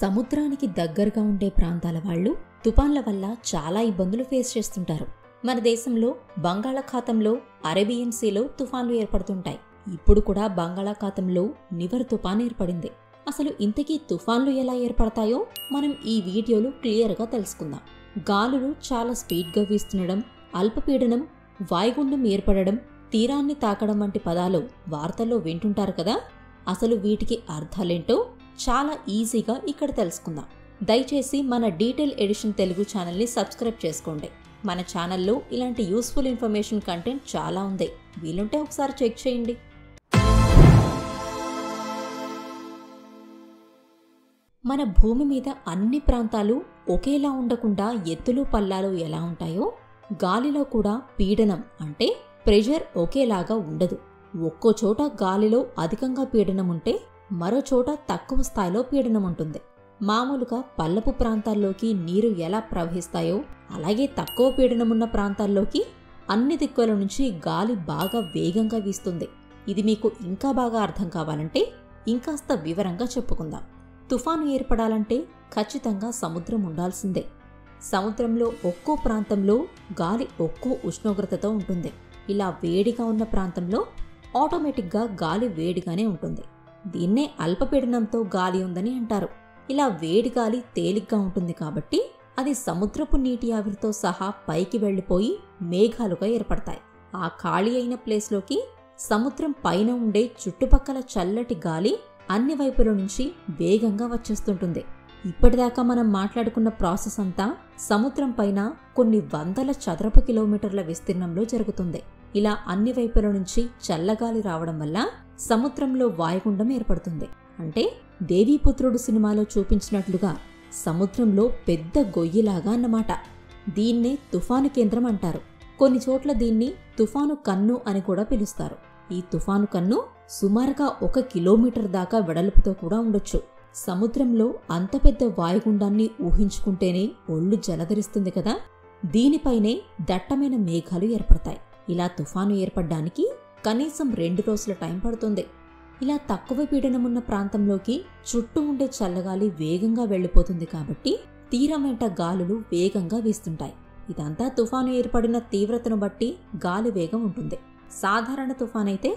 సముద్రానికి దగ్గరగా ఉండే ప్రాంతాల వాళ్ళు తుపాన్ల వల్ల చాలా ఇబ్బందులు ఫేస్ చేస్తుంటారు. మన దేశంలో బంగాళాఖాతంలో అరేబియన్ సీలో తుఫాన్లు ఏర్పడుతుంటాయి. ఇప్పుడు కూడా బంగాళాఖాతంలో నివర్ తుఫాన్ ఏర్పడింది. అసలు ఇంతకీ తుఫాన్లు ఎలా ఏర్పడతాయో మనం ఈ వీడియోలో క్లియర్గా తెలుసుకుందాం. గాలులు చాలా స్పీడ్గా వీస్తుండడం, అల్పపీడనం, వాయుగుండం ఏర్పడడం, తీరాన్ని తాకడం వంటి పదాలు వార్తల్లో వింటుంటారు కదా. అసలు వీటికి అర్థాలేంటో చాలా ఈజీగా ఇక్కడ తెలుసుకుందాం. దయచేసి మన డీటెయిల్ ఎడిషన్ తెలుగు ఛానల్ని సబ్స్క్రైబ్ చేసుకోండి. మన ఛానల్లో ఇలాంటి యూస్ఫుల్ ఇన్ఫర్మేషన్ కంటెంట్ చాలా ఉంది, వీలుంటే ఒకసారి చెక్ చేయండి. మన భూమి మీద అన్ని ప్రాంతాలు ఒకేలా ఉండకుండా ఎత్తులు పల్లాలు ఎలా ఉంటాయో గాలిలో కూడా పీడనం అంటే ప్రెషర్ ఒకేలాగా ఉండదు. ఒక్కో చోట గాలిలో అధికంగా పీడనం ఉంటే మరో చోట తక్కువ స్థాయిలో పీడనం ఉంటుంది. మామూలుగా పల్లపు ప్రాంతాల్లోకి నీరు ఎలా ప్రవహిస్తాయో అలాగే తక్కువ పీడనమున్న ప్రాంతాల్లోకి అన్ని దిక్కుల నుంచి గాలి బాగా వేగంగా వీస్తుంది. ఇది మీకు ఇంకా బాగా అర్థం కావాలంటే ఇంకాస్త వివరంగా చెప్పుకుందాం. తుఫాను ఏర్పడాలంటే ఖచ్చితంగా సముద్రం ఉండాల్సిందే. సముద్రంలో ఒక్కో ప్రాంతంలో గాలి ఒక్కో ఉష్ణోగ్రతతో ఉంటుంది. ఇలా వేడిగా ఉన్న ప్రాంతంలో ఆటోమేటిక్గా గాలి వేడిగానే ఉంటుంది. దీన్నే అల్పపీడనంతో గాలి ఉందని అంటారు. ఇలా వేడి గాలి తేలిగ్గా ఉంటుంది కాబట్టి అది సముద్రపు నీటి ఆవిరితో సహా పైకి వెళ్ళిపోయి మేఘాలుగా ఏర్పడతాయి. ఆ ఖాళీ అయిన ప్లేస్లోకి సముద్రం పైన ఉండే చుట్టుపక్కల చల్లటి గాలి అన్ని వైపుల నుంచి వేగంగా వచ్చేస్తుంటుంది. ఇప్పటిదాకా మనం మాట్లాడుకున్న ప్రాసెస్ అంతా సముద్రం పైన కొన్ని వందల చదరపు కిలోమీటర్ల విస్తీర్ణంలో జరుగుతుంది. ఇలా అన్ని వైపుల నుంచి చల్లగాలి రావడం వల్ల సముద్రంలో వాయుగుండం ఏర్పడుతుంది. అంటే దేవీపుత్రుడు సినిమాలో చూపించినట్లుగా సముద్రంలో పెద్ద గొయ్యిలాగా అన్నమాట. దీన్నే తుఫాను కేంద్రం అంటారు. కొన్ని చోట్ల దీన్ని తుఫాను కన్ను అని కూడా పిలుస్తారు. ఈ తుఫాను కన్ను సుమారుగా 1 కిలోమీటర్ దాకా వెడల్పుతో కూడా ఉండొచ్చు. సముద్రంలో అంత పెద్ద వాయుగుండాన్ని ఊహించుకుంటేనే ఒళ్ళు జలధరిస్తుంది కదా. దీనిపైనే దట్టమైన మేఘాలు ఏర్పడతాయి. ఇలా తుఫాను ఏర్పడడానికి కనీసం 2 రోజుల టైం పడుతుంది. ఇలా తక్కువ పీడనమున్న ప్రాంతంలోకి చుట్టూ ఉండే చల్లగాలి వేగంగా వెళ్ళిపోతుంది కాబట్టి తీరం వెంట గాలులు వేగంగా వీస్తుంటాయి. ఇదంతా తుఫాను ఏర్పడిన తీవ్రతను బట్టి గాలి వేగం ఉంటుంది. సాధారణ తుఫాన్ అయితే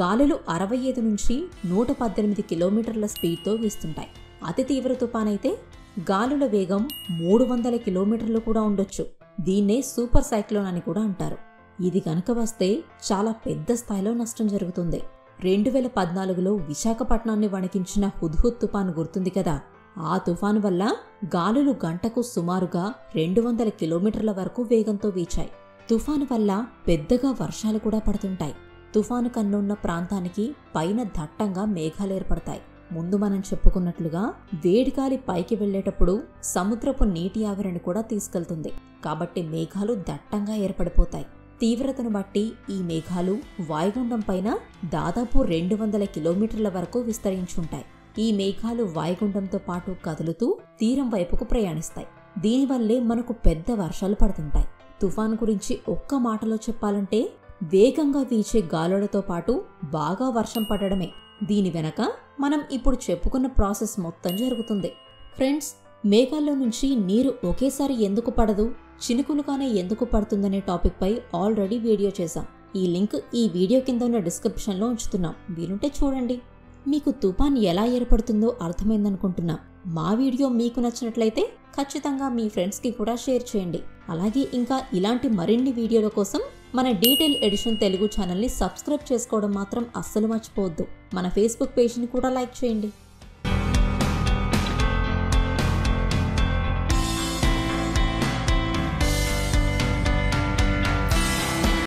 గాలులు 65 నుంచి 118 కిలోమీటర్ల స్పీడ్తో వీస్తుంటాయి. అతి తీవ్ర తుఫాన్ అయితే గాలుల వేగం 300 కిలోమీటర్లు కూడా ఉండొచ్చు. దీన్నే సూపర్ సైక్లోన్ అని కూడా అంటారు. ఇది కనుక వస్తే చాలా పెద్ద స్థాయిలో నష్టం జరుగుతుంది. 2014లో విశాఖపట్నాన్ని వణికించిన హుద్హుద్ తుఫాను గుర్తుంది కదా. ఆ తుఫాను వల్ల గాలులు గంటకు సుమారుగా 200 కిలోమీటర్ల వరకు వేగంతో వీచాయి. తుఫాను వల్ల పెద్దగా వర్షాలు కూడా పడుతుంటాయి. తుఫాను కన్నున్న ప్రాంతానికి పైన దట్టంగా మేఘాలు ఏర్పడతాయి. ముందు మనం చెప్పుకున్నట్లుగా వేడిగాలి పైకి వెళ్లేటప్పుడు సముద్రపు నీటి ఆవిరిని కూడా తీసుకెళ్తుంది కాబట్టి మేఘాలు దట్టంగా ఏర్పడిపోతాయి. తీవ్రతను బట్టి ఈ మేఘాలు వాయుగుండం పైన దాదాపు 200 కిలోమీటర్ల వరకు విస్తరించుంటాయి. ఈ మేఘాలు వాయుగుండంతో పాటు కదులుతూ తీరం వైపుకు ప్రయాణిస్తాయి. దీనివల్లే మనకు పెద్ద వర్షాలు పడుతుంటాయి. తుఫాన్ గురించి ఒక్క మాటలో చెప్పాలంటే వేగంగా వీచే గాలులతో పాటు బాగా వర్షం పడడమే. దీని వెనక మనం ఇప్పుడు చెప్పుకున్న ప్రాసెస్ మొత్తం జరుగుతుంది. ఫ్రెండ్స్, మేఘాల్లో నుంచి నీరు ఒకేసారి ఎందుకు పడదు, చినుకులుగానే ఎందుకు పడుతుందనే టాపిక్పై ఆల్రెడీ వీడియో చేశాం. ఈ లింక్ ఈ వీడియో కింద ఉన్న డిస్క్రిప్షన్లో ఉంచుతున్నాం, వీలుంటే చూడండి. మీకు తుఫాన్ ఎలా ఏర్పడుతుందో అర్థమైందనుకుంటున్నా. మా వీడియో మీకు నచ్చినట్లయితే ఖచ్చితంగా మీ ఫ్రెండ్స్కి కూడా షేర్ చేయండి. అలాగే ఇంకా ఇలాంటి మరిన్ని వీడియోల కోసం మన డీటెయిల్ ఎడిషన్ తెలుగు ఛానల్ని సబ్స్క్రైబ్ చేసుకోవడం మాత్రం అస్సలు మర్చిపోవద్దు. మన ఫేస్బుక్ పేజ్ని కూడా లైక్ చేయండి.